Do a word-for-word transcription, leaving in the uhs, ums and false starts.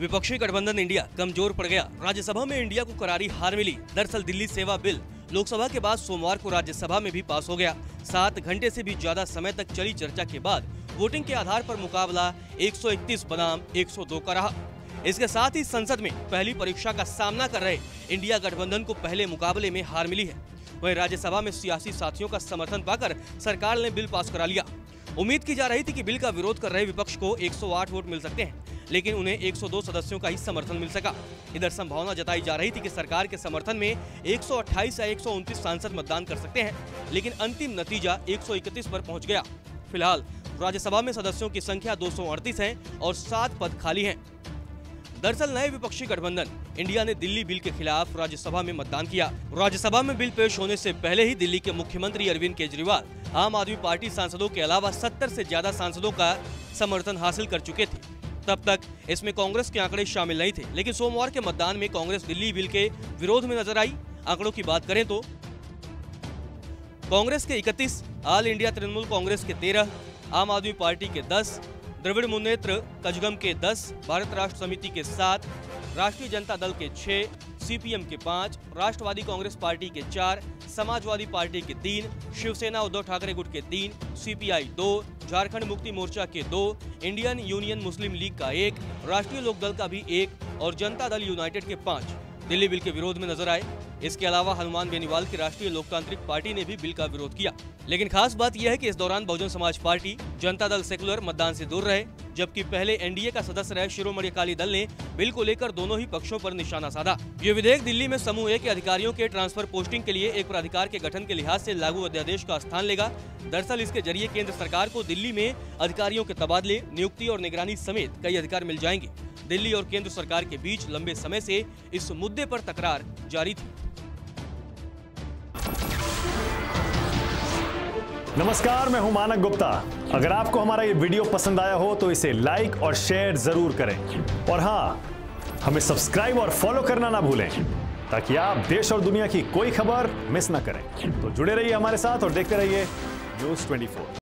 विपक्षी गठबंधन इंडिया कमजोर पड़ गया। राज्यसभा में इंडिया को करारी हार मिली। दरअसल दिल्ली सेवा बिल लोकसभा के बाद सोमवार को राज्यसभा में भी पास हो गया। सात घंटे से भी ज्यादा समय तक चली चर्चा के बाद वोटिंग के आधार पर मुकाबला एक सौ इकतीस बनाम एक सौ दो का रहा। इसके साथ ही संसद में पहली परीक्षा का सामना कर रहे इंडिया गठबंधन को पहले मुकाबले में हार मिली है। वहीं राज्यसभा में सियासी साथियों का समर्थन पाकर सरकार ने बिल पास करा लिया। उम्मीद की जा रही थी कि बिल का विरोध कर रहे विपक्ष को एक सौ आठ वोट मिल सकते हैं, लेकिन उन्हें एक सौ दो सदस्यों का ही समर्थन मिल सका। इधर संभावना जताई जा रही थी कि सरकार के समर्थन में एक सौ अट्ठाईस या एक सौ उनतीस सांसद मतदान कर सकते हैं, लेकिन अंतिम नतीजा एक सौ इकतीस पर पहुंच गया। फिलहाल राज्यसभा में सदस्यों की संख्या दो सौ अड़तीस है और सात पद खाली हैं। दरअसल नए विपक्षी गठबंधन इंडिया ने दिल्ली बिल के खिलाफ राज्यसभा में मतदान किया। राज्यसभा में बिल पेश होने से पहले ही दिल्ली के मुख्यमंत्री अरविंद केजरीवाल आम आदमी पार्टी सांसदों के अलावा सत्तर से ज्यादा सांसदों का समर्थन हासिल कर चुके थे। तब तक इसमें कांग्रेस के आंकड़े शामिल नहीं थे, लेकिन सोमवार के मतदान में कांग्रेस दिल्ली बिल के विरोध में नजर आई। आंकड़ों की बात करें तो कांग्रेस के इकतीस, ऑल इंडिया तृणमूल कांग्रेस के तेरह, आम आदमी पार्टी के दस, द्रविड़ मुन्नेत्र कजगम के दस, भारत राष्ट्र समिति के सात, राष्ट्रीय जनता दल के छह, सीपीएम के पाँच, राष्ट्रवादी कांग्रेस पार्टी के चार, समाजवादी पार्टी के तीन, शिवसेना उद्धव ठाकरे गुट के तीन, सीपीआई दो, झारखंड मुक्ति मोर्चा के दो, इंडियन यूनियन मुस्लिम लीग का एक, राष्ट्रीय लोक दल का भी एक और जनता दल यूनाइटेड के पाँच दिल्ली बिल के विरोध में नजर आए। इसके अलावा हनुमान बेनीवाल की राष्ट्रीय लोकतांत्रिक पार्टी ने भी बिल का विरोध किया, लेकिन खास बात यह है कि इस दौरान बहुजन समाज पार्टी, जनता दल सेकुलर मतदान से दूर रहे, जबकि पहले एनडीए का सदस्य रहे शिरोमणि अकाली दल ने बिल को लेकर दोनों ही पक्षों पर निशाना साधा। ये विधेयक दिल्ली में समूह ए के अधिकारियों के ट्रांसफर पोस्टिंग के लिए एक प्राधिकार के गठन के लिहाज से लागू अध्यादेश का स्थान लेगा। दरअसल इसके जरिए केंद्र सरकार को दिल्ली में अधिकारियों के तबादले, नियुक्ति और निगरानी समेत कई अधिकार मिल जाएंगे। दिल्ली और केंद्र सरकार के बीच लंबे समय से इस मुद्दे पर तकरार जारी थी। नमस्कार, मैं हूं मानक गुप्ता। अगर आपको हमारा ये वीडियो पसंद आया हो तो इसे लाइक और शेयर जरूर करें और हाँ, हमें सब्सक्राइब और फॉलो करना ना भूलें ताकि आप देश और दुनिया की कोई खबर मिस ना करें। तो जुड़े रहिए हमारे साथ और देखते रहिए न्यूज़ चौबीस।